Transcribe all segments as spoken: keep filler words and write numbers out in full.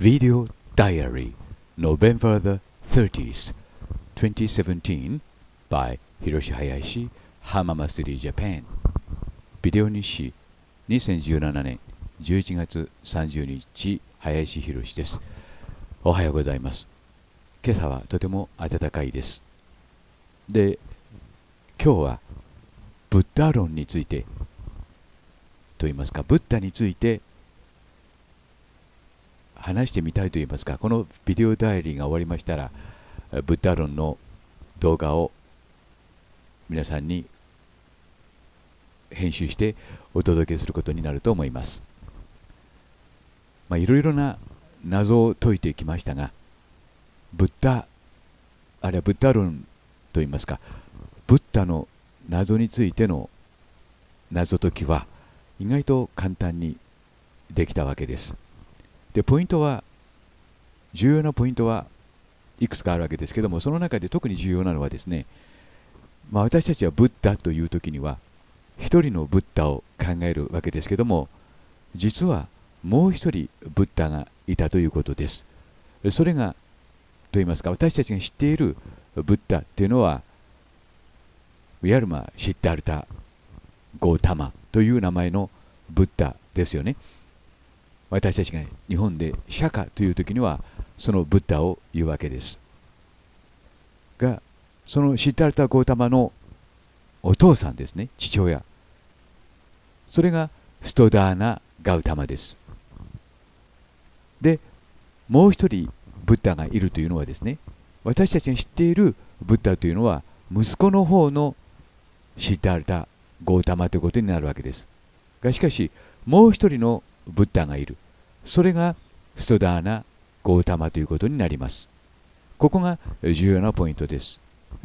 Video Diary, November the thirtieth, twenty seventeen, by Hiroshi Hayashi, Hamama City, Japan. ビデオ日誌にせんじゅうななねんじゅういちがつさんじゅうにち、林博史です。おはようございます。今朝はとても暖かいです。で、今日はブッダ論についてと言いますか、ブッダについて話してみたいと言いますか、このビデオダイアリーが終わりましたら、ブッダ論の動画を皆さんに編集してお届けすることになると思います。まあ、いろいろな謎を解いてきましたが、ブッダ、あるいはブッダ論といいますか、ブッダの謎についての謎解きは意外と簡単にできたわけです。で、ポイントは、重要なポイントはいくつかあるわけですけども、その中で特に重要なのはですね、まあ、私たちはブッダというときには、一人のブッダを考えるわけですけども、実はもう一人ブッダがいたということです。それがといいますか、私たちが知っているブッダというのは、ウィヤルマ・シッダルタ・ゴータマという名前のブッダですよね。私たちが日本で釈迦という時にはそのブッダを言うわけです。が、そのシッダルタ・ゴータマのお父さんですね、父親。それがストダーナ・ガウタマです。で、もう一人ブッダがいるというのはですね、私たちが知っているブッダというのは、息子の方のシッダールタ・ゴータマということになるわけです。が、しかし、もう一人のブッダがいる。それがストダーナ・ゴータマということになります。ここが重要なポイントです。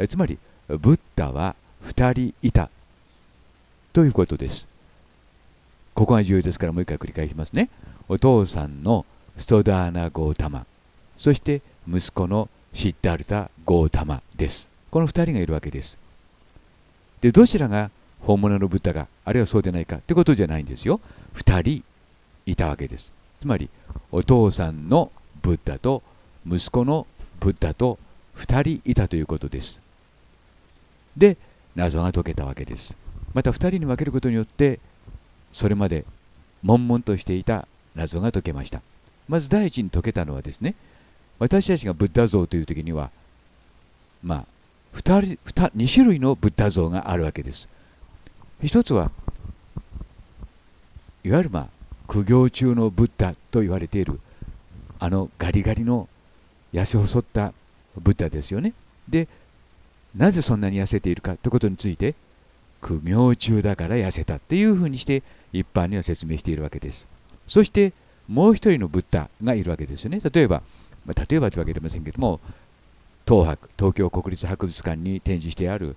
つまり、ブッダはふたりいたということです。ここが重要ですからもう一回繰り返しますね。お父さんのストダーナ・ゴータマ、そして息子のシッダルタ・ゴータマです。このふたりがいるわけです。で、どちらが本物のブッダが、あるいはそうでないかということじゃないんですよ。ふたりいたわけです。つまり、お父さんのブッダと息子のブッダとふたりいたということです。で、謎が解けたわけです。またふたりに分けることによって、それまで悶々としていた謎が解けました。まず第一に解けたのはですね、私たちがブッダ像という時には、まあ、に種類のブッダ像があるわけです。一つは、いわゆる、まあ、苦行中のブッダと言われている、あのガリガリの痩せ細ったブッダですよね。で、なぜそんなに痩せているかということについて、苦行中だから痩せたっていうふうにして一般には説明しているわけです。そしてもう一人のブッダがいるわけですよね。例えば、まあ、例えばというわけではありませんけども、東博、東京国立博物館に展示してある、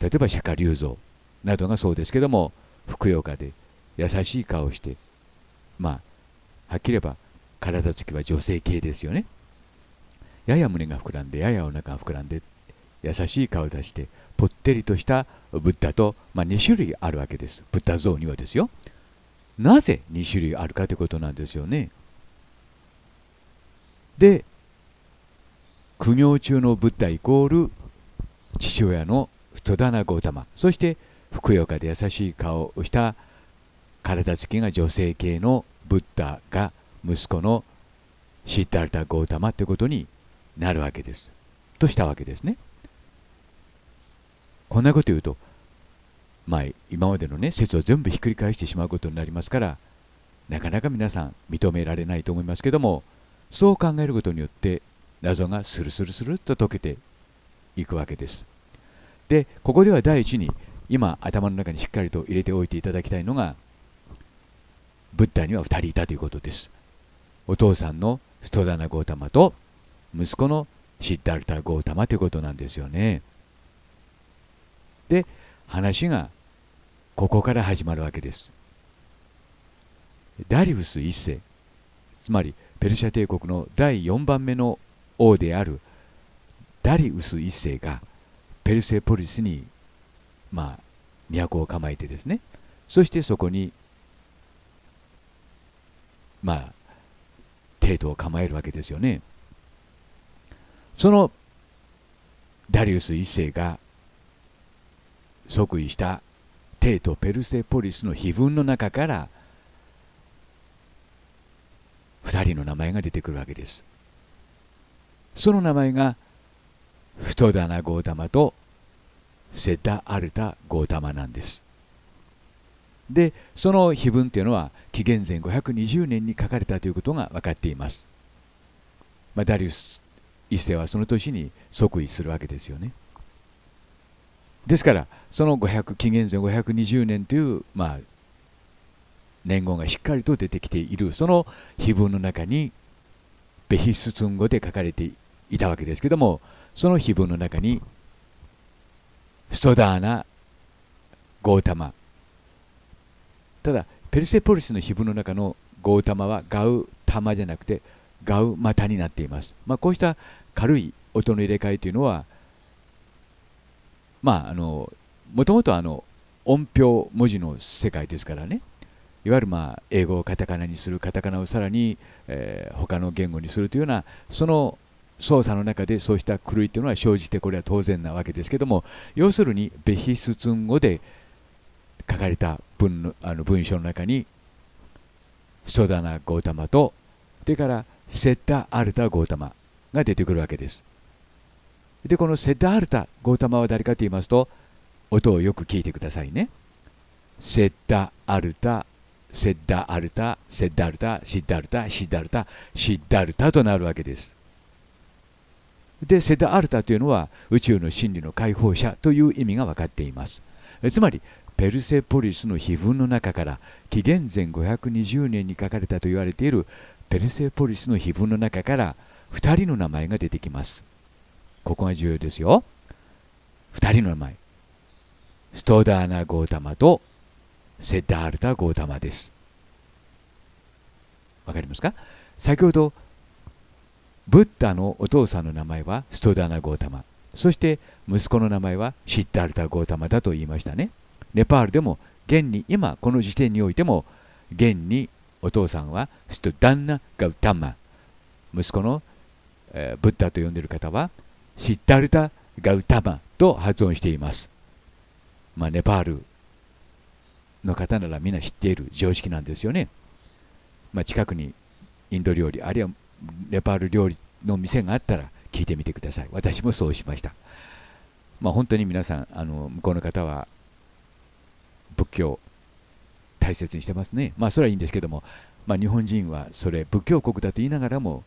例えば釈迦立像などがそうですけども、ふくよかで優しい顔をして、まあ、はっきり言えば体つきは女性系ですよね。やや胸が膨らんで、ややお腹が膨らんで、優しい顔を出してぽってりとしたブッダと、まあ、に種類あるわけです。ブッダ像にはですよ。なぜに種類あるかということなんですよね。で、苦行中のブッダイコール父親のストダーナ・ゴータマ、そしてふくよかで優しい顔をした体つきが女性系のブッダが息子のシッダルタ・ゴータマということになるわけです。としたわけですね。こんなこと言うと、まあ、今までの、ね、説を全部ひっくり返してしまうことになりますから、なかなか皆さん認められないと思いますけども、そう考えることによって謎がスルスルスルっと解けていくわけです。で、ここでは第一に今頭の中にしっかりと入れておいていただきたいのが、ブッダにはふたりいたということです。お父さんのストダーナ・ゴータマと息子のシッダルタ・ゴータマということなんですよね。で、話がここから始まるわけです。ダリウス一世、つまりペルシャ帝国のだいよんばんめの王であるダリウス一世がペルセポリスに、まあ、都を構えてですね、そしてそこに、まあ、テートを構えるわけですよね。そのダリウス一世が即位したテート・ペルセポリスの碑文の中からふたりの名前が出てくるわけです。その名前が太棚ゴータマとセッダ・アルタ・ゴータマなんです。で、その碑文というのは紀元前ごひゃくにじゅうねんに書かれたということが分かっています。まあ、ダリウス一世はその年に即位するわけですよね。ですからそのごひゃく紀元前ごひゃくにじゅうねんという、まあ、年号がしっかりと出てきているその碑文の中にベヒスツン語で書かれていたわけですけども、その碑文の中にストダーナ・ゴータマ、ただペルセポリスの碑文の中のゴータマはガウタマじゃなくてガウマタになっています。まあ、こうした軽い音の入れ替えというのは、まあ、あのもともとあの音符文字の世界ですからね、いわゆるまあ英語をカタカナにする、カタカナをさらに、えー、他の言語にするというようなその操作の中でそうした狂いというのは生じて、これは当然なわけですけども、要するにベヒスツン語で書かれた 文, のあの文章の中にストダナ・ゴータマとそれからセッダ・アルタ・ゴータマが出てくるわけです。でこのセッダ・アルタ・ゴータマは誰かと言いますと、音をよく聞いてくださいね。セッダ・アルタ・セッダ・アルタ・セッダ・アルタ・シッダ・アルタ・シッダ・アルタ・シッダ・アルタとなるわけです。でセッダ・アルタというのは宇宙の真理の解放者という意味が分かっています。つまりペルセポリスの碑文の中から紀元前ごひゃくにじゅうねんに書かれたと言われているペルセポリスの碑文の中からふたりの名前が出てきます。ここが重要ですよ。ふたりの名前、ストダーナ・ゴータマとセッダ・アルタ・ゴータマです。わかりますか？先ほどブッダのお父さんの名前はストダーナ・ゴータマ、そして息子の名前はシッダ・アルタ・ゴータマだと言いましたね。ネパールでも現に今この時点においても現にお父さんはストダンナ・ガウタマ、息子の、えー、ブッダと呼んでいる方はシッダルタ・ガウタマと発音しています。まあ、ネパールの方ならみんな知っている常識なんですよね。まあ、近くにインド料理あるいはネパール料理の店があったら聞いてみてください。私もそうしました。まあ、本当に皆さんあの向こうの方は仏教大切にしてますね。まあそれはいいんですけども、まあ、日本人はそれ仏教国だと言いながらも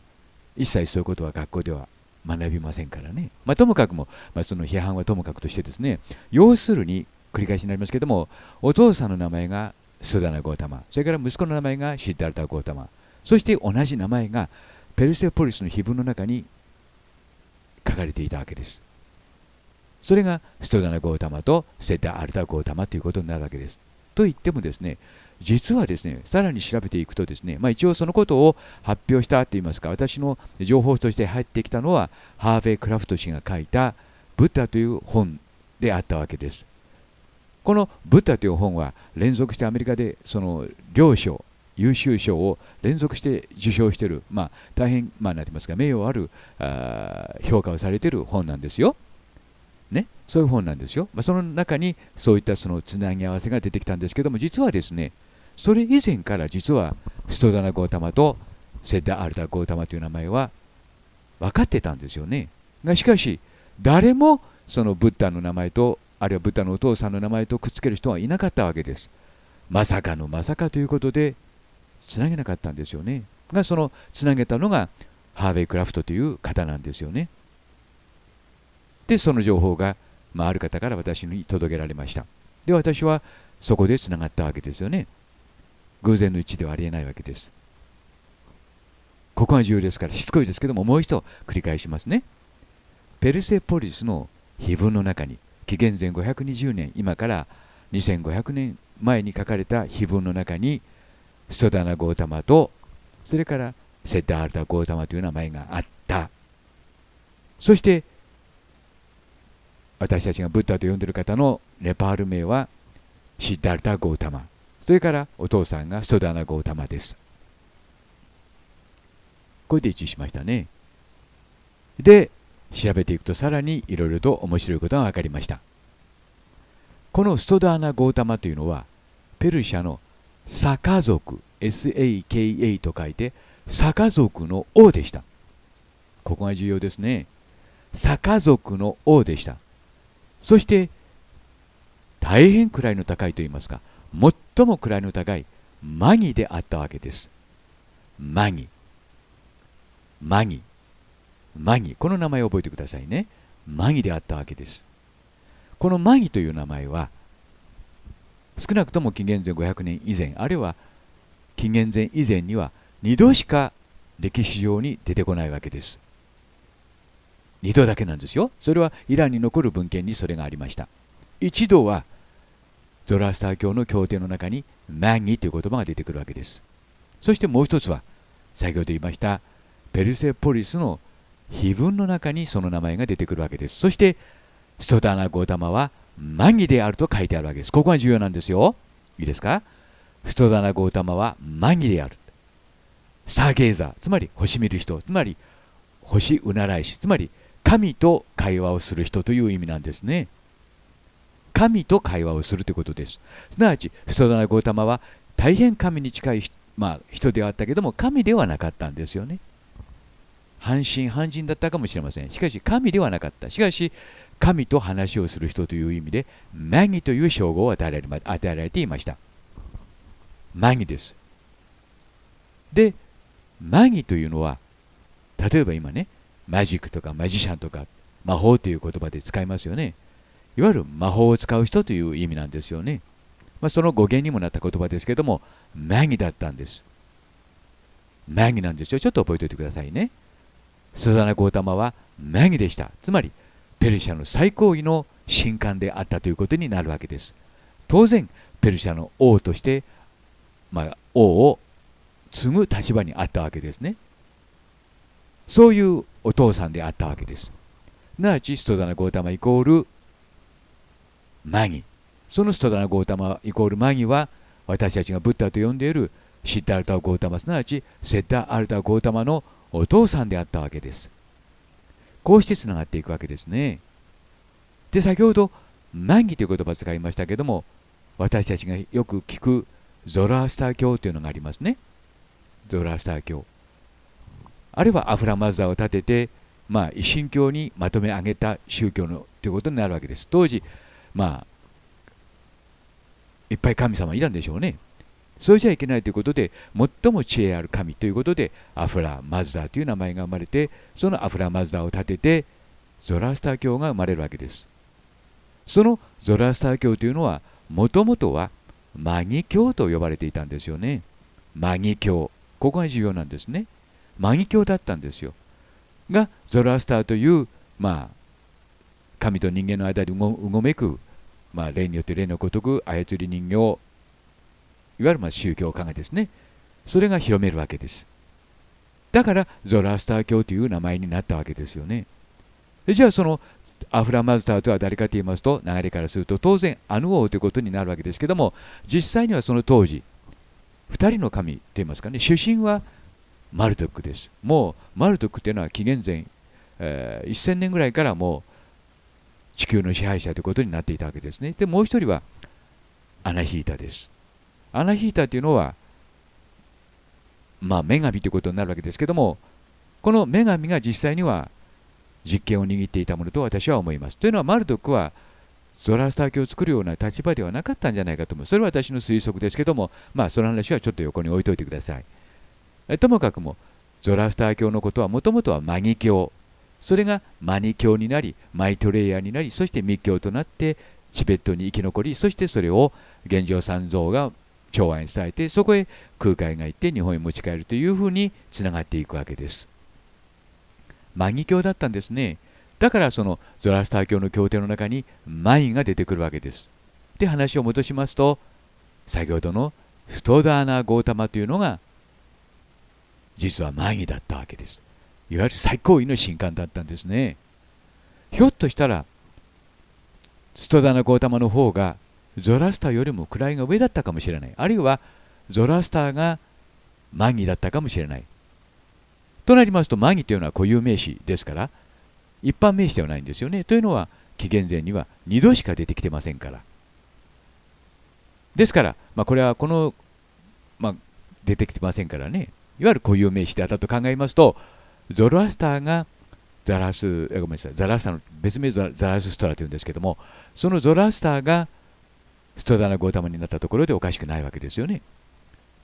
一切そういうことは学校では学びませんからね。まあ、ともかくも、まあ、その批判はともかくとしてですね、要するに繰り返しになりますけども、お父さんの名前がスダナ・ゴータマ、それから息子の名前がシッダルタ・ゴータマ、そして同じ名前がペルセポリスの碑文の中に書かれていたわけです。それがストダナ・ゴータマとセッダ・アルタ・ゴータマということになるわけです。と言ってもですね、実はですね、さらに調べていくとですね、まあ、一応そのことを発表したといいますか、私の情報として入ってきたのはハーヴェイ・クラフト氏が書いた「ブッダ」という本であったわけです。この「ブッダ」という本は連続してアメリカでその両賞、優秀賞を連続して受賞している、まあ、大変、まあ、なんて言いますか、名誉あるあ評価をされている本なんですよ。ね、そういう本なんですよ。まあ、その中にそういったそのつなぎ合わせが出てきたんですけども、実はですね、それ以前から実はストダナ・ゴータマとセッダ・アルタ・ゴータマという名前は分かってたんですよね。がしかし誰もそのブッダの名前とあるいはブッダのお父さんの名前とくっつける人はいなかったわけです。まさかのまさかということでつなげなかったんですよね。がそのつなげたのがハーヴェイ・クラフトという方なんですよね。でその情報が、まあ、ある方から私に届けられました。で私はそこでつながったわけですよね。偶然の一致ではありえないわけです。ここが重要ですから、しつこいですけどももう一度繰り返しますね。ペルセポリスの碑文の中に紀元前ごひゃくにじゅうねん、今からにせんごひゃくねんまえに書かれた碑文の中にストダナ・ゴータマとそれからセッダ・アルタ・ゴータマという名前があった。そして私たちがブッダと呼んでいる方のネパール名はシッダルタ・ゴータマ、それからお父さんがストダナ・ゴータマです。これで一致しましたね。で、調べていくとさらにいろいろと面白いことが分かりました。このストダーナ・ゴータマというのはペルシャのサカ族 エスエーケーエー と書いてサカ族の王でした。ここが重要ですね。サカ族の王でした。そして大変位の高いといいますか、最も位の高いマギであったわけです。マギ。マギ。マギ。この名前を覚えてくださいね。マギであったわけです。このマギという名前は少なくとも紀元前ごひゃくねん以前、あるいは紀元前以前にはにどしか歴史上に出てこないわけです。にどだけなんですよ。それはイランに残る文献にそれがありました。一度はゾロアスター教の経典の中にマギという言葉が出てくるわけです。そしてもう一つは先ほど言いましたペルセポリスの碑文の中にその名前が出てくるわけです。そしてストダーナ・ゴータマはマギであると書いてあるわけです。ここが重要なんですよ。いいですか？ストダーナ・ゴータマはマギである。スターゲイザー、つまり星見る人、つまり星うならいし、つまり神と会話をする人という意味なんですね。神と会話をするということです。すなわち、ストダーナ・ゴータマは大変神に近い、まあ、人ではあったけども、神ではなかったんですよね。半信半人だったかもしれません。しかし、神ではなかった。しかし、神と話をする人という意味で、マギという称号を与えられ、与えられていました。マギです。で、マギというのは、例えば今ね、マジックとかマジシャンとか、魔法という言葉で使いますよね。いわゆる魔法を使う人という意味なんですよね。まあ、その語源にもなった言葉ですけども、マギだったんです。マギなんですよ。ちょっと覚えておいてくださいね。ストダーナ・ゴータマはマギでした。つまり、ペルシャの最高位の神官であったということになるわけです。当然、ペルシャの王として、まあ、王を継ぐ立場にあったわけですね。そういうお父さんであったわけです。すなわち、ストダーナ・ゴータマイコールマギ。そのストダーナ・ゴータマイコールマギは私たちがブッダと呼んでいるシッダルタ・ゴータマ、すなわちセッダ・アルタ・ゴータマのお父さんであったわけです。こうしてつながっていくわけですね。で、先ほどマギという言葉を使いましたけども、私たちがよく聞くゾロアスター教というのがありますね。ゾロアスター教。あるいはアフラマズダを立てて、まあ、一神教にまとめ上げた宗教のということになるわけです。当時まあ、いっぱい神様いたんでしょうね。そうじゃいけないということで、最も知恵ある神ということでアフラ・マズダーという名前が生まれて、そのアフラ・マズダーを立ててゾロアスター教が生まれるわけです。そのゾロアスター教というのはもともとはマギ教と呼ばれていたんですよね。マギ教、ここが重要なんですね。マギ教だったんですよ。がゾロアスターという、まあ神と人間の間でうご、うごめく、まあ、霊によって霊のごとく操り人形、いわゆるまあ宗教考えですね。それが広めるわけです。だからゾロアスター教という名前になったわけですよね。じゃあそのアフラマズダーとは誰かと言いますと、流れからすると当然アヌ王ということになるわけですけども、実際にはその当時ふたりの神と言いますかね、主神はマルトックです。もうマルトックというのは紀元前、えー、せんねんぐらいからもう地球の支配者ということになっていたわけですね。で、もう一人はアナヒータです。アナヒータというのは、まあ、女神ということになるわけですけども、この女神が実際には実権を握っていたものと私は思います。というのは、マルドックはゾロアスター教を作るような立場ではなかったんじゃないかと思う。それは私の推測ですけども、まあ、その話はちょっと横に置いといてください。えともかくも、ゾロアスター教のことはもともとはマギ教。それがマニ教になり、マイトレイヤーになり、そして密教となってチベットに生き残り、そしてそれを玄奘三蔵が長安に伝えて、そこへ空海が行って日本へ持ち帰るというふうにつながっていくわけです。マギ教だったんですね。だからそのゾロアスター教の経典の中にマギが出てくるわけです。で、話を戻しますと、先ほどのストダーナ・ゴータマというのが実はマギだったわけです。いわゆる最高位の神官だったんですね。ひょっとしたらストダーナ・ゴータマの方がゾロアスターよりも位が上だったかもしれない。あるいはゾロアスターがマギだったかもしれない。となりますと、マギというのは固有名詞ですから、一般名詞ではないんですよね。というのは、紀元前にはにどしか出てきてませんから。ですから、まあ、これはこの、まあ、出てきてませんからね、いわゆる固有名詞であったと考えますと、ゾロアスターがザラス、ごめんなさい、ザラスターの別名ザラスストラというんですけども、そのゾロアスターがストラナ・ゴータマになったところでおかしくないわけですよね。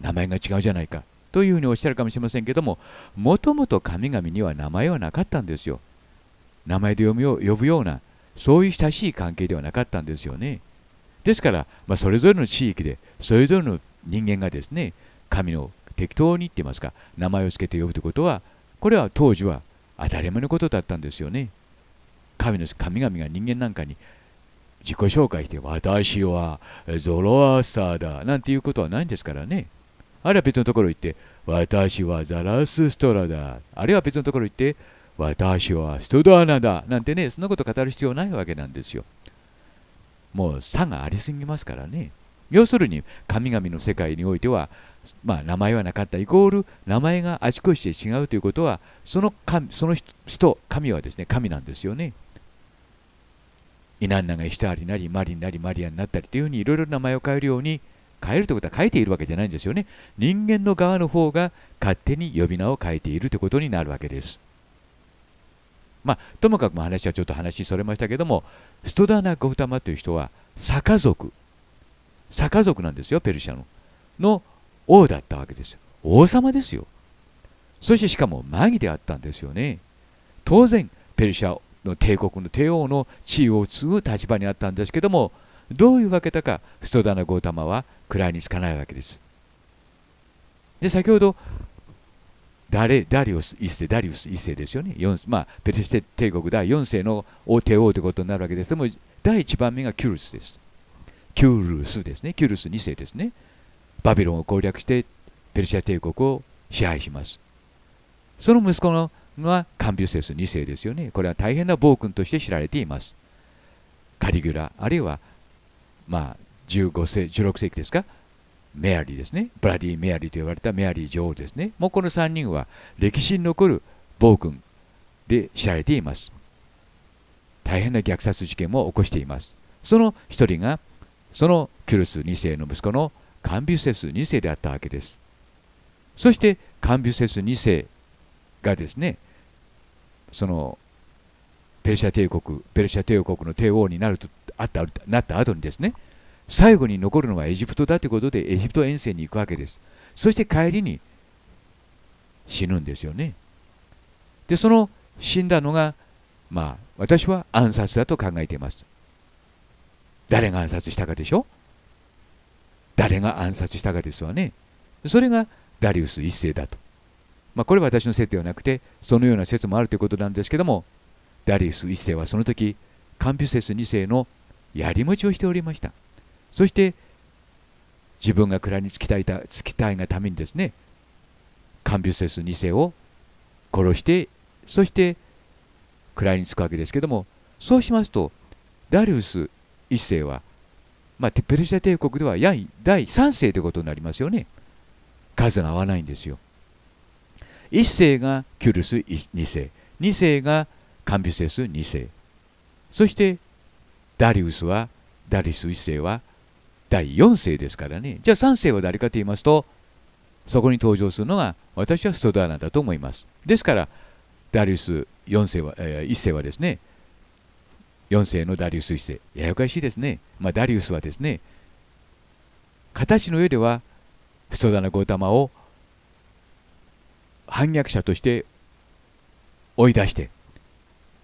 名前が違うじゃないかというふうにおっしゃるかもしれませんけども、もともと神々には名前はなかったんですよ。名前で呼ぶような、そういう親しい関係ではなかったんですよね。ですから、まあ、それぞれの地域で、それぞれの人間がですね、神の適当に言ってますか、名前を付けて呼ぶということは、これは当時は当たり前のことだったんですよね。神の神々が人間なんかに自己紹介して、私はゾロアスターだなんていうことはないんですからね。あるいは別のところ行って、私はザラスストラだ。あるいは別のところ行って、私はストドアナだ。なんてね、そんなこと語る必要ないわけなんですよ。もう差がありすぎますからね。要するに、神々の世界においては、まあ、名前はなかったイコール、名前があちこちで違うということは、その神、その人、神はですね、神なんですよね。イナンナがイシタールになり、マリになり、マリアになったりというふうに、いろいろ名前を変えるように、変えるということは変えているわけじゃないんですよね。人間の側の方が勝手に呼び名を変えているということになるわけです。まあ、ともかくも話はちょっと話それましたけども、ストダーナ・ゴフタマという人は、サカ族、サカ族なんですよ、ペルシャの、の王だったわけですよ。王様ですよ。そしてしかもマギであったんですよね。当然、ペルシャの帝国の帝王の地位を継ぐ立場にあったんですけども、どういうわけだか、ストダーナ・ゴータマは位につかないわけです。で、先ほど、ダレダリオス一世、ダリウス一世ですよね。よん、まあ、ペルシャ帝国だいよん世の帝王ということになるわけです。でも、だいいちばんめがキュルスです。キュルスですね。キュルスに世ですね。バビロンを攻略して、ペルシャ帝国を支配します。その息子のがカンビュセスに世ですよね。これは大変な暴君として知られています。カリギュラ、あるいは、まあ、じゅうごせいき、じゅうろくせいきですか、メアリーですね、ブラディ・メアリーと呼ばれたメアリー女王ですね、もうこのさんにんは歴史に残る暴君で知られています。大変な虐殺事件も起こしています。そのひとりが、そのキュルスに世の息子のカンビュセスに世であったわけです。そして、カンビュセスに世がですね、そのペルシャ帝国、ペルシャ帝国の帝王になるとあったなった後にですね、最後に残るのはエジプトだということでエジプト遠征に行くわけです。そして帰りに死ぬんですよね。で、その死んだのが、まあ、私は暗殺だと考えています。誰が暗殺したかでしょ？誰が暗殺したかですわね。それがダリウス一世だと。まあ、これは私の説ではなくて、そのような説もあるということなんですけども、ダリウス一世はその時、カンビュセスに世の槍持ちをしておりました。そして自分が蔵につきたいたつきたいがためにですね、カンビュセスに世を殺して、そして蔵につくわけですけども、そうしますとダリウスいっ世は、まあ、ペルシャ帝国ではやいだいさん世ということになりますよね。数が合わないんですよ。いっ世がキュルスに世、に世がカンビュセスに世、そしてダリウスはダリウスいっ世はだいよん世ですからね。じゃあさん世は誰かと言いますと、そこに登場するのは私はストダーナだと思います。ですからダリウスよん世は、えー、いっ世はですね、よん世のダリウスいっ世、ややこしいですね。まあ、ダリウスはですね、形の上ではストダーナ・ゴータマを反逆者として追い出して、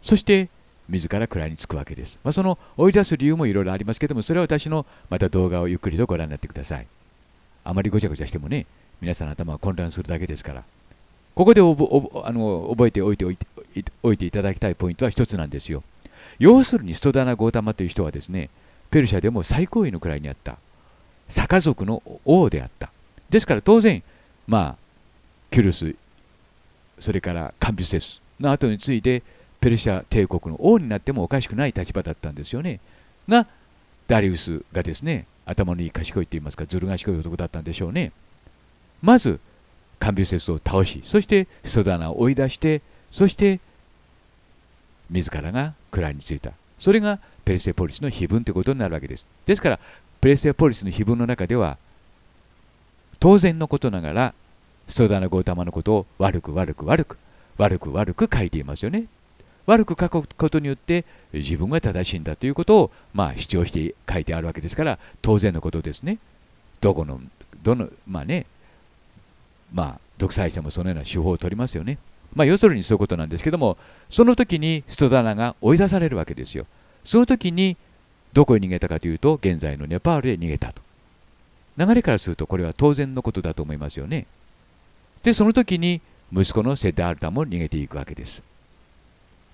そして自ら位につくわけです。まあ、その追い出す理由もいろいろありますけども、それは私のまた動画をゆっくりとご覧になってください。あまりごちゃごちゃしてもね、皆さんの頭は混乱するだけですから、ここでおぼおあの覚えておいておいておいていただきたいポイントは一つなんですよ。要するにストダーナ・ゴータマという人はですね、ペルシャでも最高位の位にあった、サカ族の王であった。ですから当然、まあ、キュルス、それからカンビュセスの後について、ペルシャ帝国の王になってもおかしくない立場だったんですよね。が、ダリウスがですね、頭のいい賢いと言いますか、ずる賢い男だったんでしょうね。まず、カンビュセスを倒し、そしてソダナを追い出して、そして自らが位についた。それがペルセポリスの碑文ということになるわけです。ですからペルセポリスの碑文の中では、当然のことながらソダナ・ゴータマのことを悪く悪く悪く悪く悪く書いていますよね。悪く書くことによって自分が正しいんだということをまあ主張して書いてあるわけですから、当然のことですね。どこのどのまあねまあ独裁者もそのような手法を取りますよね。まあ要するにそういうことなんですけども、その時にストダナが追い出されるわけですよ。その時にどこへ逃げたかというと、現在のネパールへ逃げたと。流れからするとこれは当然のことだと思いますよね。でその時に息子のセッダールタも逃げていくわけです。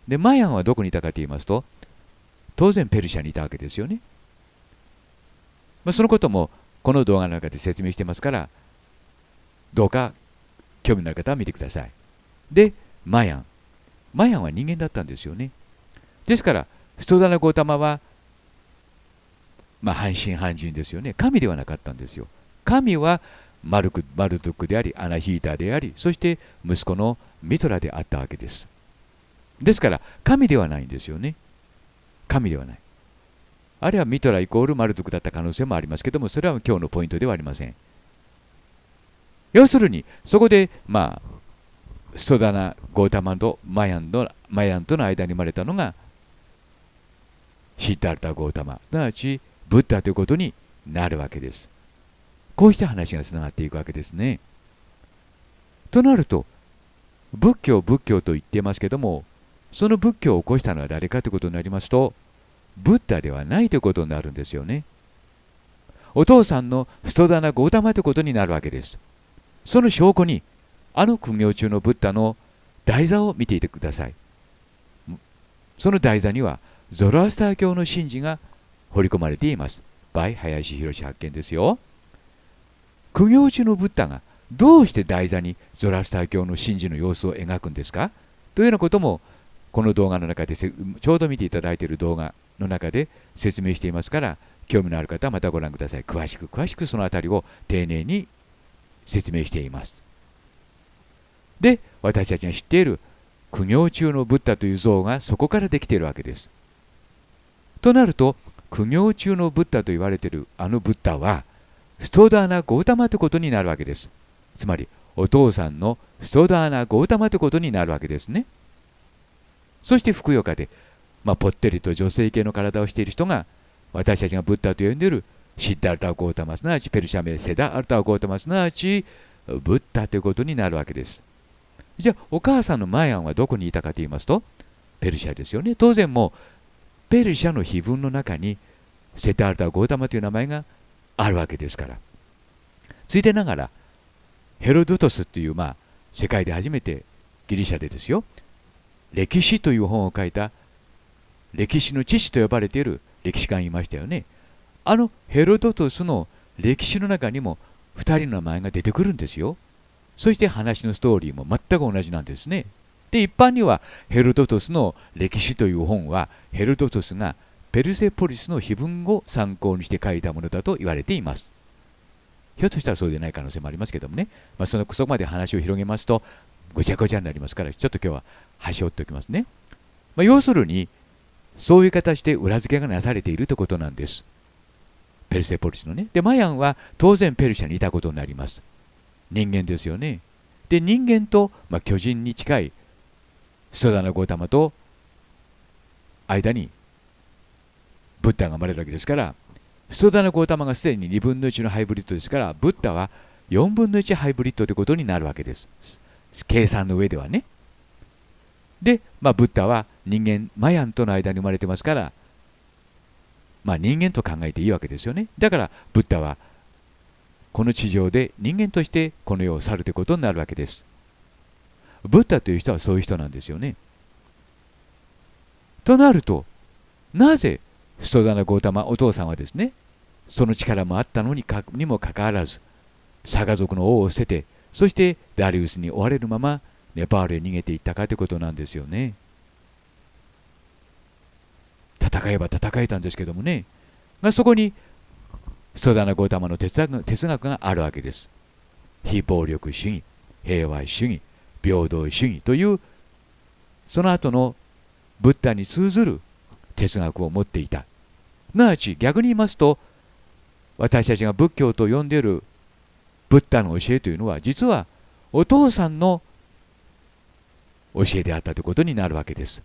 でマヤンはどこにいたかといいますと、当然ペルシャにいたわけですよね。まあ、そのこともこの動画の中で説明してますから、どうか興味のある方は見てください。でマヤンマヤンは人間だったんですよね。ですからストダナ・ゴータマは、まあ、半神半人ですよね。神ではなかったんですよ。神はマルク、マルドックであり、アナヒーターであり、そして息子のミトラであったわけです。ですから神ではないんですよね。神ではない。あるいはミトライコールマルドックだった可能性もありますけども、それは今日のポイントではありません。要するにそこでまあストダナ・ゴータマとマヤンのマヤンとの間に生まれたのがシッダルタ・ゴータマ、すなわちブッダということになるわけです。こうして話がつながっていくわけですね。となると仏教仏教と言っていますけども、その仏教を起こしたのは誰かということになりますと、ブッダではないということになるんですよね。お父さんのストダナ・ゴータマということになるわけです。その証拠にあの苦行中のブッダの台座を見ていてください。その台座にはゾロアスター教の神事が彫り込まれています。バイ林博発見ですよ。苦行中のブッダがどうして台座にゾロアスター教の神事の様子を描くんですかというようなことも、この動画の中でちょうど見ていただいている動画の中で説明していますから、興味のある方はまたご覧ください。詳しく詳しくそのあたりを丁寧に説明しています。で私たちが知っている苦行中のブッダという像がそこからできているわけです。となると苦行中のブッダと言われているあのブッダはストダーナ・ゴータマということになるわけです。つまりお父さんのストダーナ・ゴータマということになるわけですね。そしてふくよかで、まあ、ぽってりと女性系の体をしている人が、私たちがブッダと呼んでいるシッダルタ・ゴータマ、すなわちペルシャ名セダ・アルタ・ゴータマ、すなわちブッダということになるわけです。じゃあお母さんのマヤンはどこにいたかと言いますと、ペルシャですよね。当然もうペルシャの碑文の中にセダ・アルタ・ゴータマという名前があるわけですから、ついでながらヘロドトスという、まあ世界で初めてギリシャでですよ、歴史という本を書いた、歴史の父と呼ばれている歴史家がいましたよね。あのヘロドトスの歴史の中にもふたりの名前が出てくるんですよ。そして話のストーリーも全く同じなんですね。で一般にはヘロドトスの歴史という本は、ヘロドトスがペルセポリスの碑文を参考にして書いたものだと言われています。ひょっとしたらそうでない可能性もありますけどもね、まあ、そのそこまで話を広げますとごちゃごちゃになりますから、ちょっと今日は端折っておきますね。まあ、要するにそういう形で裏付けがなされているということなんです。ペルセポリスのね。でマヤンは当然ペルシャにいたことになります。人間ですよね。で人間と、まあ、巨人に近いストダナ・ゴータマと間にブッダが生まれるわけですから、ストダナ・ゴータマがすでににぶんのいちのハイブリッドですから、ブッダはよんぶんのいちハイブリッドということになるわけです。計算の上ではね。で、まあ、ブッダは人間マヤンとの間に生まれてますから、まあ、人間と考えていいわけですよね。だからブッダはこの地上で人間としてこの世を去るということになるわけです。ブッダという人はそういう人なんですよね。となるとなぜストダナ・ゴータマお父さんはですね、その力もあったのにかにもかかわらずサガ族の王を捨てて、そしてダリウスに追われるままネパールへ逃げていったかということなんですよね。戦えば戦えたんですけどもね。がそこにストダナ・ゴータマの哲学、哲学があるわけです。非暴力主義、平和主義、平等主義というその後のブッダに通ずる哲学を持っていた。すなわち逆に言いますと、私たちが仏教と呼んでいるブッダの教えというのは実はお父さんの教えであったということになるわけです。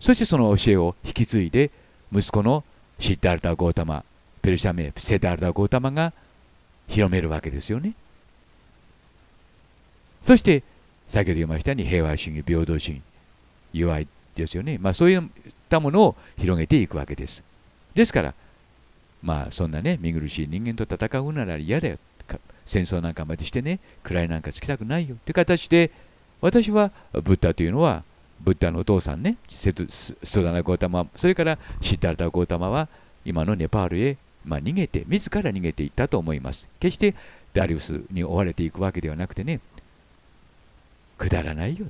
そしてその教えを引き継いで息子のシッダルタ・ゴータマ、ペルシャ名セダルタ・ゴータマが広めるわけですよね。そして先ほど言いましたように平和主義、平等主義、友愛ですよね、まあ、そういったものを広げていくわけです。ですからまあそんなね見苦しい人間と戦うなら嫌だよ、戦争なんかまでしてね位なんかつきたくないよという形で、私はブッダというのはブッダのお父さんね、セダルタ・ゴータマ、それからシッダルタ・ゴータマは今のネパールへ、まあ、逃げて自ら逃げていったと思います。決してダリウスに追われていくわけではなくてね、くだらないよ、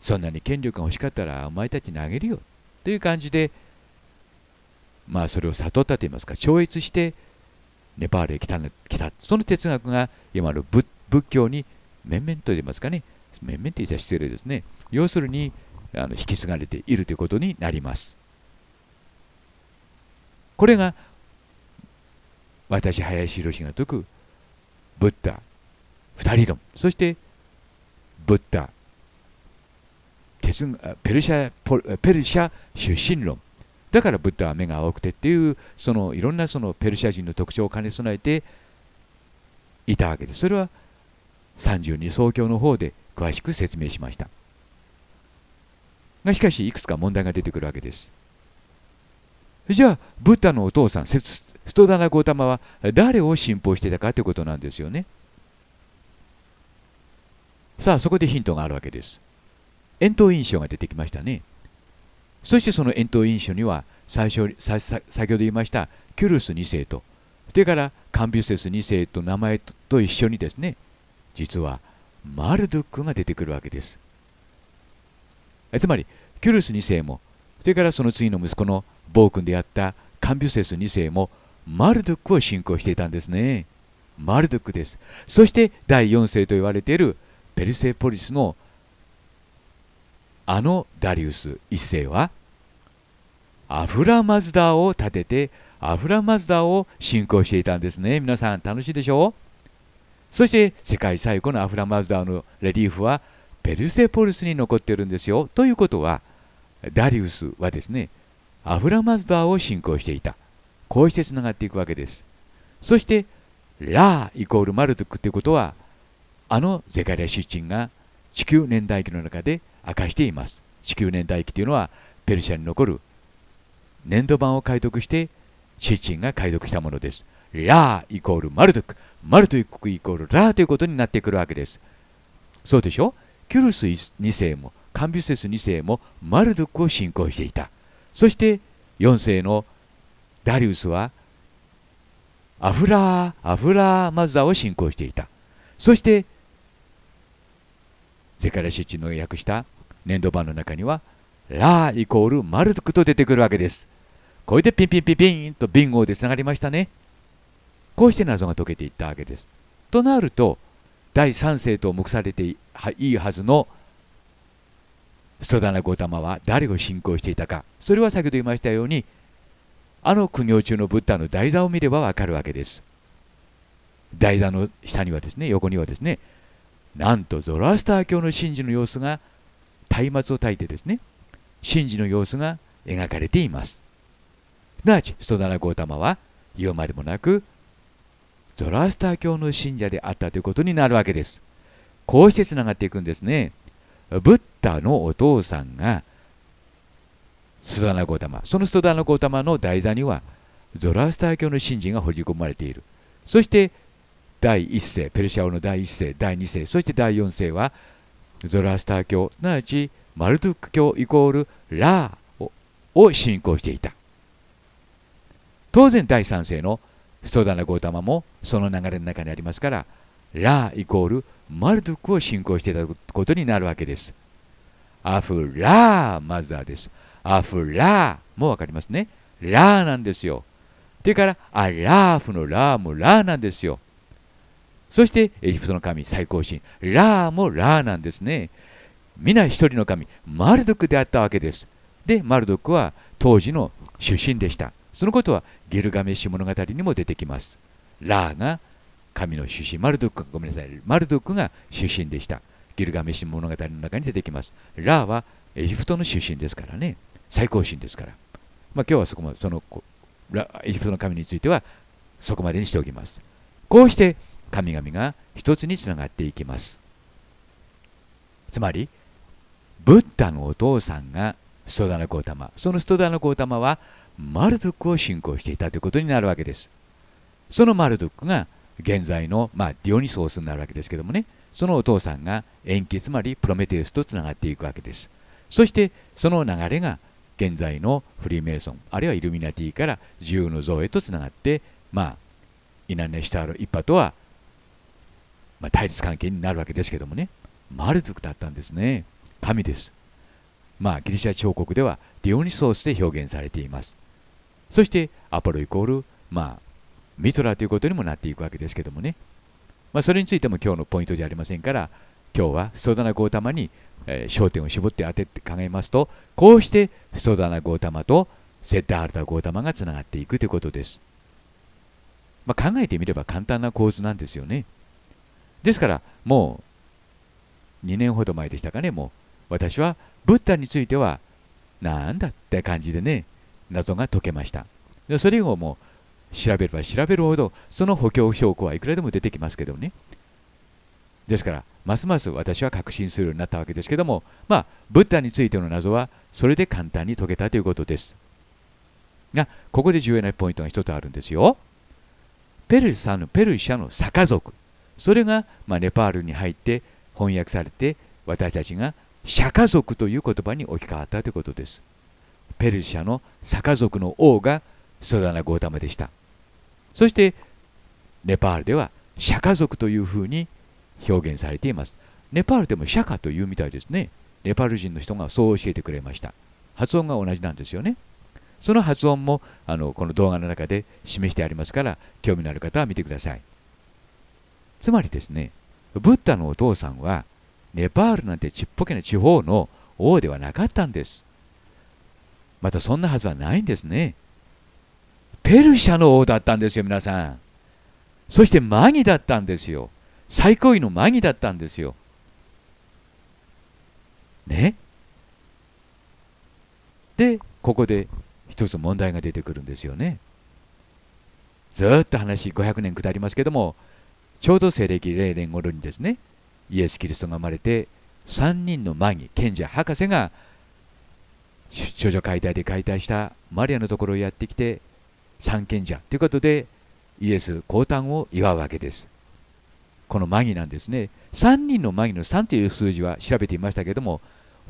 そんなに権力が欲しかったらお前たちにあげるよという感じで、まあそれを悟ったといいますか、超越してネパールへ来た、来たその哲学が今の仏教に面々と言いますかね、面々と言ったら失礼ですね、要するにあの引き継がれているということになります。これが私林博が説くブッダ二人論、そしてブッダペルシャ、ペルシャ出身論、だからブッダは目が青くてっていう、そのいろんなそのペルシャ人の特徴を兼ね備えていたわけです。それはさんじゅうに宗教の方で詳しく説明しました。がしかしいくつか問題が出てくるわけです。じゃあブッダのお父さんストダナ・ゴータマは誰を信奉していたかということなんですよね。さあそこでヒントがあるわけです。円筒印象が出てきましたね。そしてその円筒印象には最初ささ先ほど言いましたキュルスに世と、それからカンビュセスに世と名前 と, と一緒にですね、実はマルドゥックが出てくるわけです。つまりキュルスに世も、それからその次の息子の暴君であったカンビュセスに世もマルドゥックを信仰していたんですね。マルドゥックです。そしてだいよん世と言われているペルセポリスのあのダリウス一世はアフラマズダを立ててアフラマズダを信仰していたんですね。皆さん楽しいでしょう。そして世界最古のアフラマズダのレリーフはペルセポリスに残ってるんですよ。ということはダリウスはですねアフラマズダを信仰していた。こうしてつながっていくわけです。そしてラーイコールマルドゥックということはあのゼカリア・シッチンが地球年代記の中で明かしています。地球年代記というのはペルシャに残る粘土板を解読してシッチンが解読したものです。ラーイコールマルドゥック、マルドゥックイコールラーということになってくるわけです。そうでしょ。キュルスに世もカンビュセスに世もマルドゥックを信仰していた。そしてよん世のダリウスはアフラーアフラーマズダを信仰していた。そしてゼカリア・シッチンの訳した粘土板の中にはラーイコールマルドゥックと出てくるわけです。これでピンピンピンピンとビンゴでつながりましたね。こうして謎が解けていったわけです。となるとだいさん世と目されていいはずのストダナ・ゴータマは誰を信仰していたか、それは先ほど言いましたようにあの苦行中のブッダの台座を見ればわかるわけです。台座の下にはですね、横にはですね、なんとゾロアスター教の神事の様子が、松明を焚いてですね、神事の様子が描かれています。すなわちストダナ・ゴータマは言うまでもなくゾロアスター教の信者であったということになるわけです。こうしてつながっていくんですね。ブッダのお父さんがストダナ・ゴータマ、そのストダナ・ゴータマの台座にはゾロアスター教の神事が閉じ込まれている。そしてだいいっ世、ペルシャ王のだいいっ世、だいに世、そしてだいよん世はゾロアスター教、すなわちマルドゥック教イコールラーを信仰していた。当然だいさん世のストダナ・ゴータマもその流れの中にありますから、ラーイコールマルドゥックを信仰していたことになるわけです。アフラーマザーです。アフラーも分かりますね。ラーなんですよ。それからアラーフのラーもラーなんですよ。そしてエジプトの神最高神ラーもラーなんですね。皆一人の神マルドクであったわけです。でマルドクは当時の主神でした。そのことはギルガメッシュ物語にも出てきます。ラーが神の主神、マルドク、ごめんなさい、マルドクが主神でした。ギルガメッシュ物語の中に出てきます。ラーはエジプトの主神ですからね、最高神ですから、まあ、今日はそこまで、そのエジプトの神についてはそこまでにしておきます。こうして神々が一つにつながっていきます。つまりブッダのお父さんがストダナ・ゴータマ、そのストダナ・ゴータマはマルドクを信仰していたということになるわけです。そのマルドクが現在の、まあ、ディオニソースになるわけですけどもね、そのお父さんが延期、つまりプロメテウスとつながっていくわけです。そしてその流れが現在のフリーメイソン、あるいはイルミナティから自由の像へとつながって、まあ、イナネシュタール一派とは、まあ、対立関係になるわけですけどもね、マルドクだったんですね。神です。まあ、ギリシャ彫刻ではディオニソースで表現されています。そしてアポロイコール、まあ、ミトラということにもなっていくわけですけどもね、まあ、それについても今日のポイントじゃありませんから、今日はストダナ・ゴータマに焦点を絞って当てて考えますと、こうしてストダナ・ゴータマとセッダールタ・ゴータマがつながっていくということです。まあ、考えてみれば簡単な構図なんですよね。ですからもうにねんほど前でしたかね、もう私はブッダについてはなんだって感じでね、謎が解けました。それ以後も調べれば調べるほどその補強証拠はいくらでも出てきますけどね。ですからますます私は確信するようになったわけですけども、まあブッダについての謎はそれで簡単に解けたということですが、ここで重要なポイントが一つあるんですよ。ペルシャのペルシャのサカ族、それがまあネパールに入って翻訳されて、私たちがシャカ族という言葉に置き換わったということです。ペルシャのサカ族の王がストダナ・ゴータマでした。そしてネパールではシャカ族というふうに表現されています。ネパールでもシャカというみたいですね。ネパール人の人がそう教えてくれました。発音が同じなんですよね。その発音もあのこの動画の中で示してありますから、興味のある方は見てください。つまりですね、ブッダのお父さんはネパールなんてちっぽけな地方の王ではなかったんです。またそんなはずはないんですね。ペルシャの王だったんですよ、皆さん。そしてマギだったんですよ。最高位のマギだったんですよ。ね。で、ここで一つ問題が出てくるんですよね。ずっと話ごひゃくねん下りますけども、ちょうど西暦れいねん頃にですね、イエス・キリストが生まれて、さんにんのマギ、賢者、博士が、少女解体で解体したマリアのところをやってきて、三賢者ということでイエス降誕を祝うわけです。このマギなんですね。さんにんのマギのさんという数字は調べていましたけども、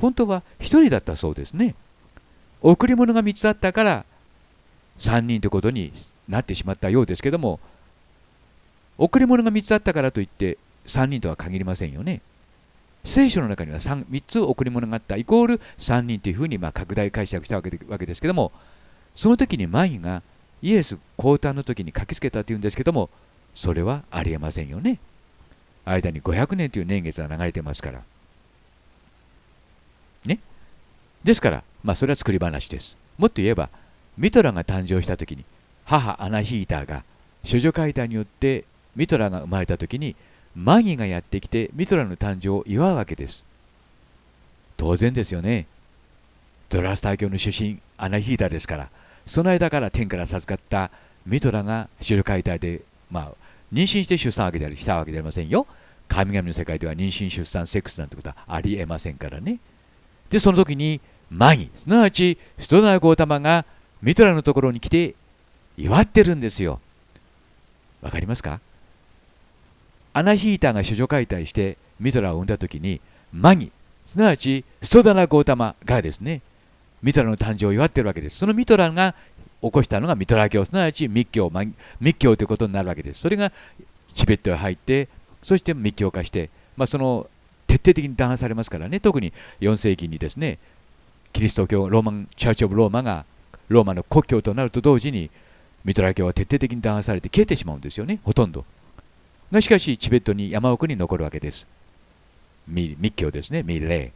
本当はひとりだったそうですね。贈り物がみっつあったからさんにんということになってしまったようですけども、贈り物がみっつあったからといってさんにんとは限りませんよね。聖書の中には 3, 3つ贈り物があったイコールさんにんというふうにまあ拡大解釈したわけ で, わけですけども、その時にマギがイエス降誕の時に駆けつけたというんですけども、それはありえませんよね。間にごひゃくねんという年月が流れてますからね。ですからまあそれは作り話です。もっと言えばミトラが誕生した時に母アナヒーターが処女解体によってミトラが生まれた時にマギがやってきてミトラの誕生を祝うわけです。当然ですよね。ドラスター教の主神アナヒーターですから、その間から天から授かったミトラが処女解体で、まあ、妊娠して出産したわけではありませんよ。神々の世界では妊娠、出産、セックスなんてことはありえませんからね。で、その時にマギ、すなわちストダナ・ゴータマがミトラのところに来て祝ってるんですよ。わかりますか？アナヒーターが処女解体してミトラを産んだ時にマギ、すなわちストダナ・ゴータマがですね、ミトラの誕生を祝っているわけです。そのミトラが起こしたのがミトラ教、すなわち密教、密教ということになるわけです。それがチベットへ入って、そして密教化して、まあ、その徹底的に弾圧されますからね。特によん世紀にですね、キリスト教、ローマン、チャーチ・オブ・ローマがローマの国教となると同時に、ミトラ教は徹底的に弾圧されて消えてしまうんですよね、ほとんど。がしかしチベットに山奥に残るわけです。密教ですね。密令、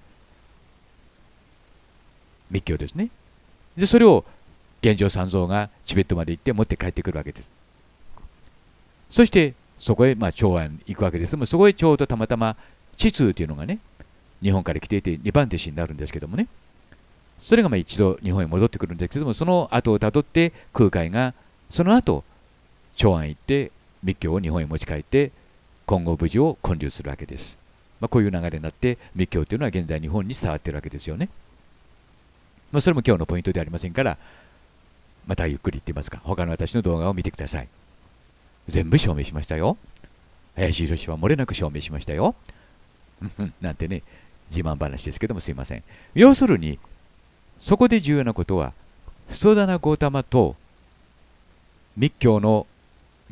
密教ですね。でそれを玄奘三蔵がチベットまで行って持って帰ってくるわけです。そしてそこへまあ長安行くわけです。そこへちょうどたまたま智通というのがね日本から来ていて二番弟子になるんですけどもね、それがまあ一度日本へ戻ってくるんですけども、その後をたどって空海がその後長安へ行って密教を日本へ持ち帰って金剛無事を建立するわけです。まあこういう流れになって密教というのは現在日本に伝わっているわけですよね。まあそれも今日のポイントではありませんから、またゆっくり言ってみますか。他の私の動画を見てください。全部証明しましたよ。林博士は漏れなく証明しましたよ。なんてね自慢話ですけどもすいません。要するにそこで重要なことはストダナ・ゴータマと密教の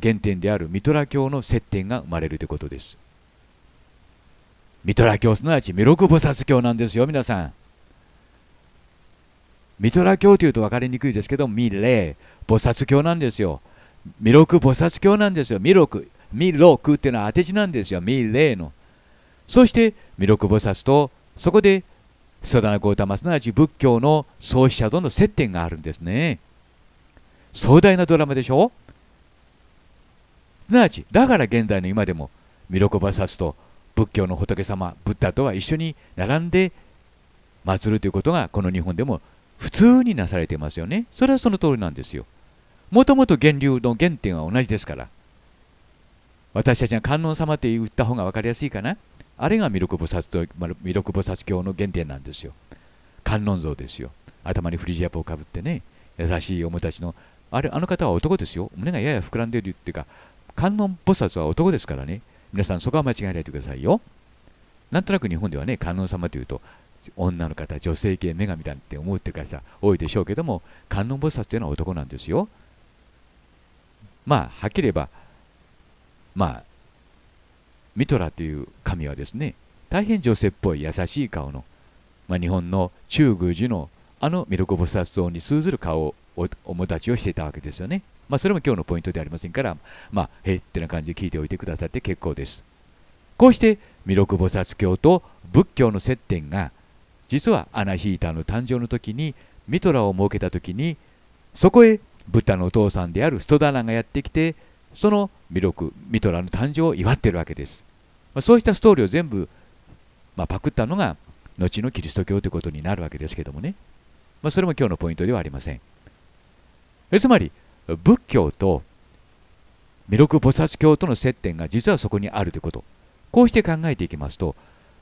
原点であるミトラ教の接点が生まれるということです。ミトラ教すなわち弥勒菩薩教なんですよ皆さん。ミトラ教というと分かりにくいですけど弥勒菩薩教なんですよ。弥勒菩薩教なんですよ。弥勒、弥勒っていうのは当て字なんですよ。弥勒の。そして弥勒菩薩とそこでストダナ・ゴータマすなわち仏教の創始者との接点があるんですね。壮大なドラマでしょ。すなわちだから現代の今でも弥勒菩薩と仏教の仏様ブッダとは一緒に並んで祀るということがこの日本でも普通になされていますよね。それはその通りなんですよ。もともと源流の原点は同じですから、私たちが観音様って言った方が分かりやすいかな。あれが弥勒菩薩と弥勒菩薩教の原点なんですよ。観音像ですよ。頭にフリジア帽をかぶってね、優しいおもたちのあれ、あの方は男ですよ。胸がやや膨らんでいるっていうか、観音菩薩は男ですからね。皆さんそこは間違えないでくださいよ。なんとなく日本ではね、観音様というと女の方、女性系女神だって思ってる方多いでしょうけども、観音菩薩というのは男なんですよ。まあはっきり言えば、まあミトラという神はですね、大変女性っぽい優しい顔の、まあ、日本の中宮寺のあの弥勒菩薩像に通ずる顔をおもたちをしていたわけですよね。まあそれも今日のポイントではありませんから、まあへってな感じで聞いておいてくださって結構です。こうして弥勒菩薩教と仏教の接点が実はアナヒーターの誕生の時にミトラを設けた時に、そこへブッダのお父さんであるストダナがやってきて、その弥勒ミトラの誕生を祝っているわけです。まあ、そうしたストーリーを全部、まあ、パクったのが後のキリスト教ということになるわけですけどもね、まあ、それも今日のポイントではありません。えつまり仏教と弥勒菩薩教との接点が実はそこにあるということ、こうして考えていきますと、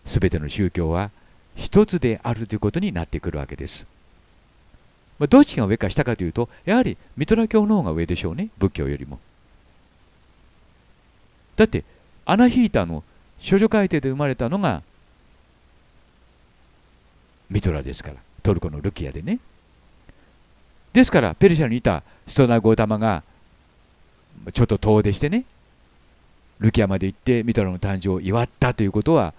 全ての宗教は一つであるということになってくるわけです。まあ、どっちが上か下かというと、やはりミトラ教の方が上でしょうね、仏教よりも。だってアナヒータの諸女海底で生まれたのがミトラですから、トルコのルキアでね。ですからペルシャにいたストナゴータマがちょっと遠出してね、ルキアまで行ってミトラの誕生を祝ったということは、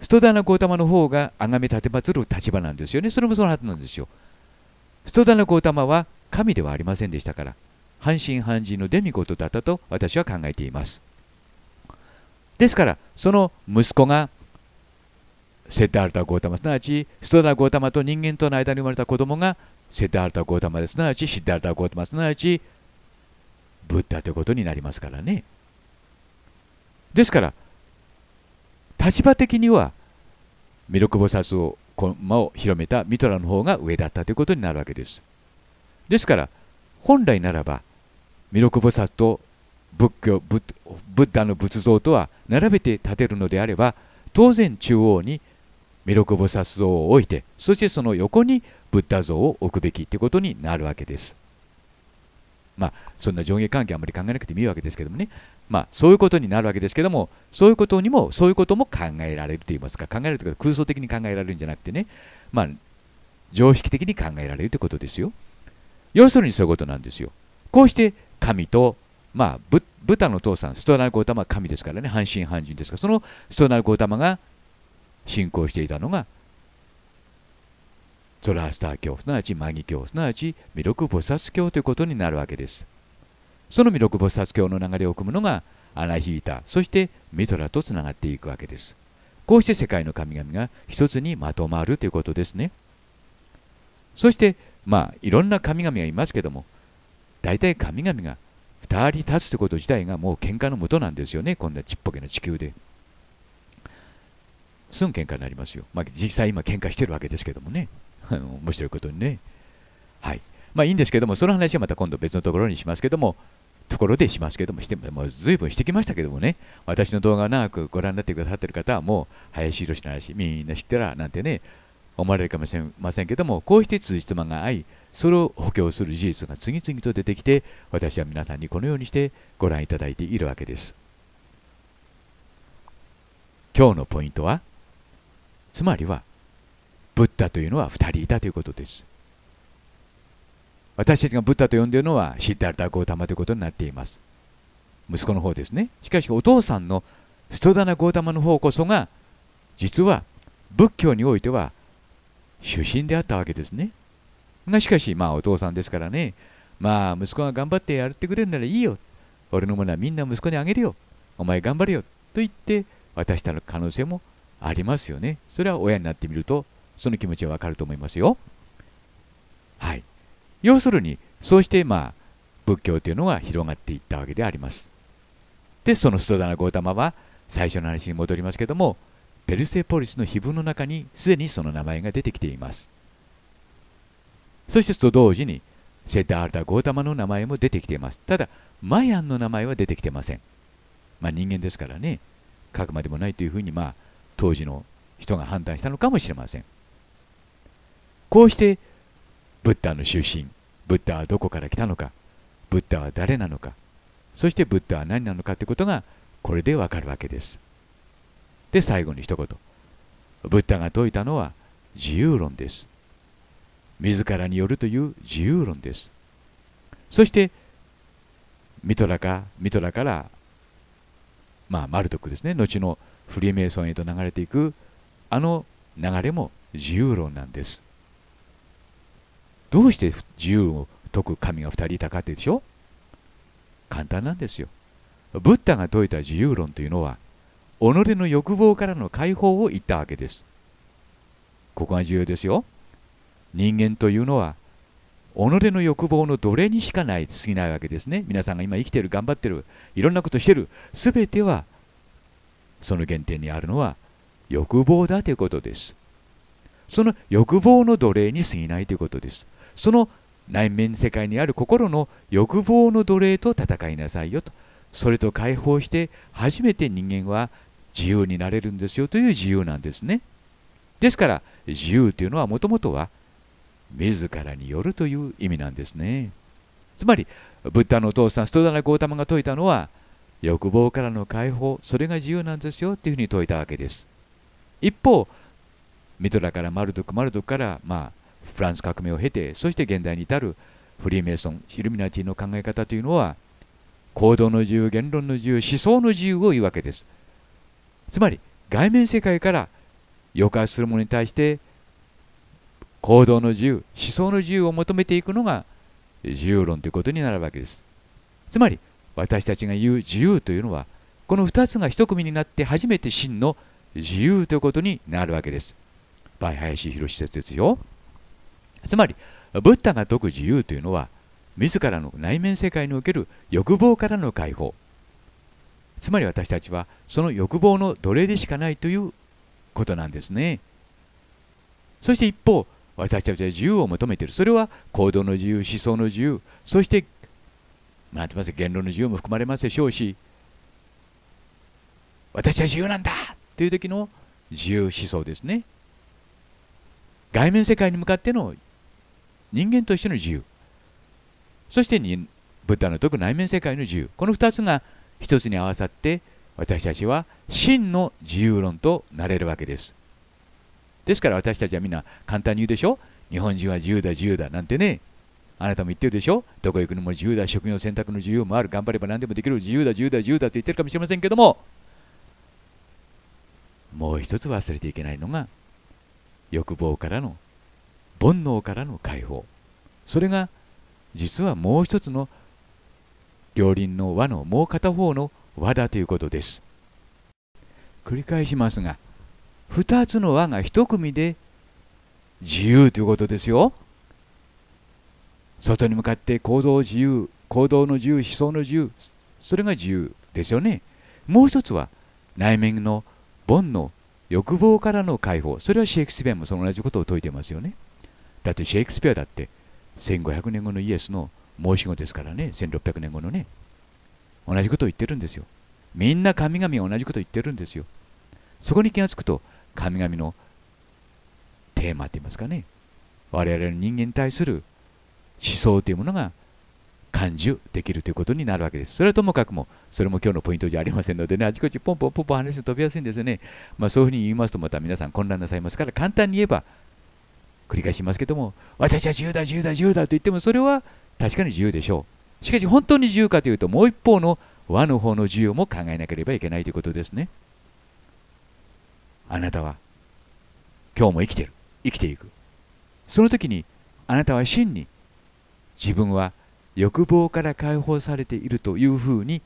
ストダナゴータマの方が崇め立てまつる立場なんですよね。それもそのはずなんですよ。ストダナゴータマは神ではありませんでしたから、半信半疑のデミゴトだったと私は考えています。ですからその息子がセッダールタ・ゴータマ、すなわちストダナ・ゴータマと人間との間に生まれた子供がセッダールタ・ゴータマです。すなわちシッダールタ・ゴータマ、すなわちブッダということになりますからね。ですから立場的には弥勒菩薩を広めたミトラの方が上だったということになるわけです。ですから本来ならば弥勒菩薩と仏教、ブッダの仏像とは並べて建てるのであれば、当然中央に弥勒菩薩像を置いて、そしてその横にブッダ像を置くべきということになるわけです。まあそんな上下関係あんまり考えなくてもいいわけですけどもね、まあそういうことになるわけですけども、そういうことにもそういうことも考えられると言いますか、考えられるというか空想的に考えられるんじゃなくてね、まあ常識的に考えられるということですよ。要するにそういうことなんですよ。こうして神と、まあ、ブ, ブタのお父さんストナルゴータマは神ですからね、半信半人ですから、そのストナルゴータマが信仰していたのがゾラアスター教、すなわちマギ教、すなわち弥勒菩薩教ということになるわけです。その弥勒菩薩教の流れを組むのがアナヒータ、そしてミトラとつながっていくわけです。こうして世界の神々が一つにまとまるということですね。そしてまあいろんな神々がいますけども、大体神々がふたり立つということ自体がもう喧嘩のもとなんですよね。こんなちっぽけな地球ですぐ喧嘩になりますよ。まあ、実際今喧嘩してるわけですけどもね面白いことにね。はい、まあいいんですけども、その話はまた今度別のところにしますけども、ところでしますけども、してもう随分してきましたけどもね、私の動画を長くご覧になってくださってる方はもう林博士の話みんな知ってらなんてね思われるかもしれませんけども、こうして辻褄が合い、それを補強する事実が次々と出てきて、私は皆さんにこのようにしてご覧いただいているわけです。今日のポイントは、つまりはブッダというのはふたりいたということです。私たちがブッダと呼んでいるのはシッダルタ・ゴータマということになっています。息子の方ですね。しかしお父さんのストダナ・ゴータマの方こそが実は仏教においては主神であったわけですね。がしかしまあお父さんですからね、まあ息子が頑張ってやってくれるならいいよ、俺のものはみんな息子にあげるよ、お前頑張れよと言って渡した可能性もありますよね。それは親になってみるとその気持ちはわかると思いますよ。はい、要するにそうしてまあ仏教というのは広がっていったわけであります。でそのストダナ・ゴータマは最初の話に戻りますけども、ペルセポリスの碑文の中にすでにその名前が出てきています。そしてと同時にセッダールタ・ゴータマの名前も出てきています。ただマヤンの名前は出てきてません。まあ人間ですからね、書くまでもないというふうにまあ当時の人が判断したのかもしれません。こうしてブッダの出身、ブッダはどこから来たのか、ブッダは誰なのか、そしてブッダは何なのかということがこれでわかるわけです。で最後に一言、ブッダが説いたのは自由論です。自らによるという自由論です。そしてミトラかミトラから、まあ、マルトクですね、後のフリーメイソンへと流れていくあの流れも自由論なんです。どうして自由を解く神がふたりいたかってでしょ。簡単なんですよ。ブッダが説いた自由論というのは己の欲望からの解放を言ったわけです。ここが重要ですよ。人間というのは己の欲望の奴隷にしかない過ぎないわけですね。皆さんが今生きてる、頑張ってる、いろんなことしてる、全てはその原点にあるのは欲望だということです。その欲望の奴隷に過ぎないということです。その内面世界にある心の欲望の奴隷と戦いなさいよと。それと解放して初めて人間は自由になれるんですよという自由なんですね。ですから自由というのはもともとは自らによるという意味なんですね。つまりブッダのお父さんストダナ・ゴータマが説いたのは欲望からの解放、それが自由なんですよというふうに説いたわけです。一方ミトラからマルドク、マルドクから、まあ、フランス革命を経て、そして現代に至るフリーメイソン、イルミナティの考え方というのは行動の自由、言論の自由、思想の自由を言うわけです。つまり外面世界から抑圧するものに対して行動の自由、思想の自由を求めていくのが自由論ということになるわけです。つまり私たちが言う自由というのはこのふたつが一組になって初めて真の自由ということになるわけです。林博士説ですよ。つまりブッダが説く自由というのは自らの内面世界における欲望からの解放、つまり私たちはその欲望の奴隷でしかないということなんですね。そして一方私たちは自由を求めている、それは行動の自由、思想の自由、そしてなんて言いますか、言論の自由も含まれますでしょうし、私は自由なんだという時の自由思想ですね。外面世界に向かっての人間としての自由、そしてにブッダの説く内面世界の自由、このふたつが一つに合わさって私たちは真の自由論となれるわけです。ですから私たちはみんな簡単に言うでしょ、日本人は自由だ自由だなんてね、あなたも言ってるでしょ、どこ行くのも自由だ、職業選択の自由もある、頑張れば何でもできる、自由だ自由だ自由だと言ってるかもしれませんけども、もう一つ忘れていけないのが欲望からの、煩悩からの解放、それが実はもう一つの両輪の輪のもう片方の輪だということです。繰り返しますが、ふたつの輪が一組で自由ということですよ。外に向かって行動自由、行動の自由、思想の自由、それが自由ですよね。もう一つは内面の煩悩、欲望からの解放。それはシェイクスピアもその同じことを説いてますよね。だってシェイクスピアだってせんごひゃくねんごのイエスの申し子ですからね、せんろっぴゃくねんごのね、同じことを言ってるんですよ。みんな神々が同じことを言ってるんですよ。そこに気がつくと、神々のテーマといいますかね、我々の人間に対する思想というものが感受できるということになるわけです。それはともかくも、それも今日のポイントじゃありませんのでね、あちこちポンポンポンポン話が飛びやすいんですよね。まあ、そういうふうに言いますと、また皆さん混乱なさいますから、簡単に言えば、繰り返しますけども、私は自由だ、自由だ、自由だと言っても、それは確かに自由でしょう。しかし、本当に自由かというと、もう一方の和の方の自由も考えなければいけないということですね。あなたは今日も生きてる、生きていく。その時に、あなたは真に自分は欲望から解放されているというふうに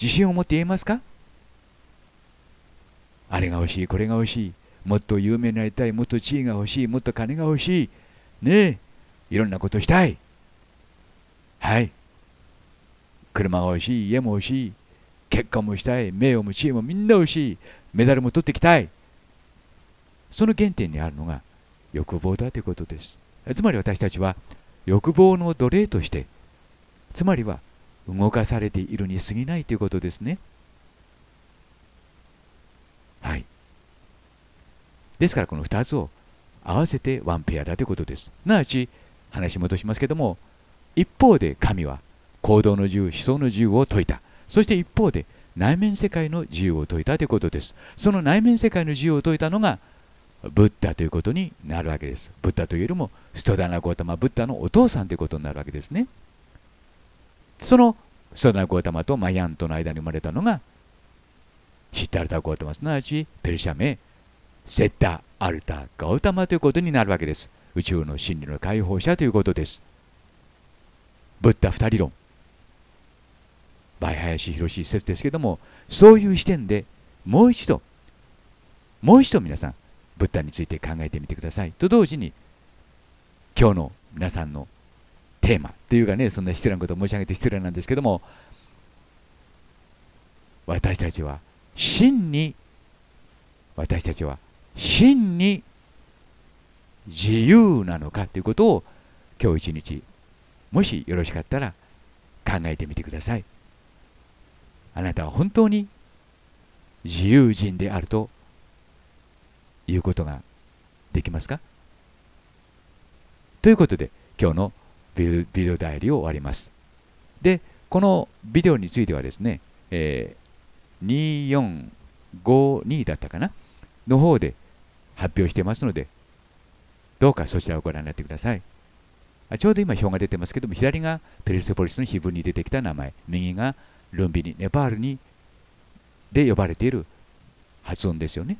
自信を持って言えますか？あれが欲しい、これが欲しい、もっと有名になりたい、もっと地位が欲しい、もっと金が欲しい、ねえ、いろんなことしたい、はい、車が欲しい、家も欲しい、結婚もしたい、名誉も地位もみんな欲しい、メダルも取ってきたい。その原点にあるのが欲望だということです。つまり私たちは欲望の奴隷として、つまりは動かされているに過ぎないということですね。はい。ですからこのふたつを合わせてワンペアだということです。なわち話戻しますけども、一方で神は行動の自由、思想の自由を説いた。そして一方で内面世界の自由を説いたということです。その内面世界の自由を説いたのがブッダということになるわけです。ブッダというよりもストダナゴータマ、ブッダのお父さんということになるわけですね。そのストダナゴータマとマヤンとの間に生まれたのがシッタルタゴータマ、すなわちペルシャ名セッタアルタガウタマということになるわけです。宇宙の真理の解放者ということです。ブッダ二人論、バイハヤシヒロシ説ですけども、そういう視点でもう一度、もう一度皆さん、ブッダについて考えてみてください。と同時に、今日の皆さんのテーマというかね、そんな失礼なことを申し上げて失礼なんですけども、私たちは真に、私たちは真に自由なのかということを、今日一日、もしよろしかったら考えてみてください。あなたは本当に自由人であるということができますか？ということで、今日のビデオダイアリーを終わります。で、このビデオについてはですね、えー、にせんよんひゃくごじゅうにだったかなの方で発表していますので、どうかそちらをご覧になってください。あ、ちょうど今表が出てますけども、左がペルセポリスの碑文に出てきた名前、右がルンビニ、ネパールにで呼ばれている発音ですよね。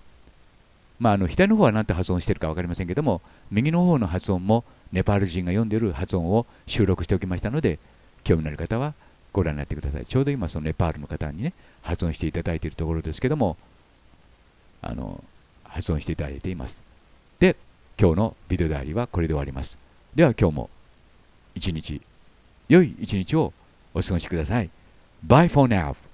まあ、あの左の方は何て発音してるか分かりませんけども、右の方の発音もネパール人が読んでる発音を収録しておきましたので、興味のある方はご覧になってください。ちょうど今そのネパールの方にね、発音していただいているところですけども、あの発音していただいています。で、今日のビデオダイアリーはこれで終わります。では今日も一日良い一日をお過ごしください。Bye for now.